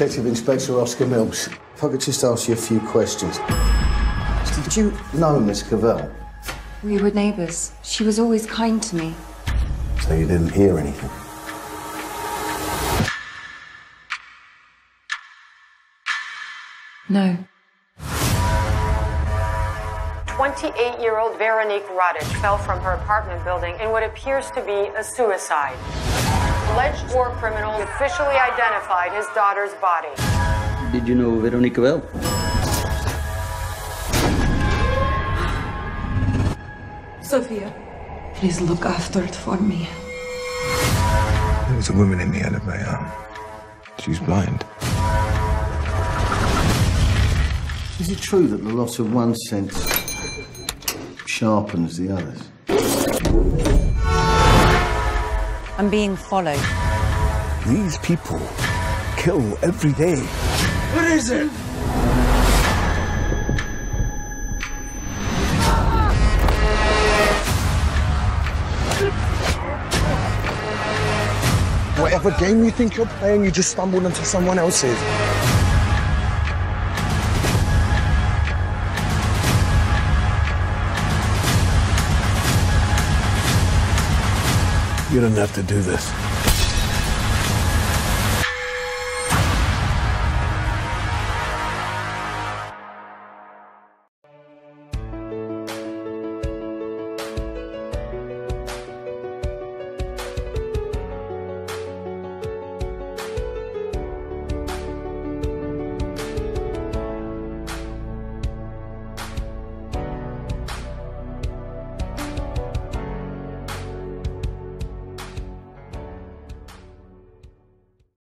Detective Inspector Oscar Milch. If I could just ask you a few questions. Did you know Miss Cavell? We were neighbours. She was always kind to me. So you didn't hear anything? No. 28-year-old Veronique Roddick fell from her apartment building in what appears to be a suicide. Alleged war criminal officially identified his daughter's body. Did you know Veronica well? Sophia, please look after it for me. There was a woman in the elevator. She's blind. Is it true that the loss of one sense sharpens the others? I'm being followed. These people kill every day. What is it? Whatever game you think you're playing, you just stumbled into someone else's. You don't have to do this.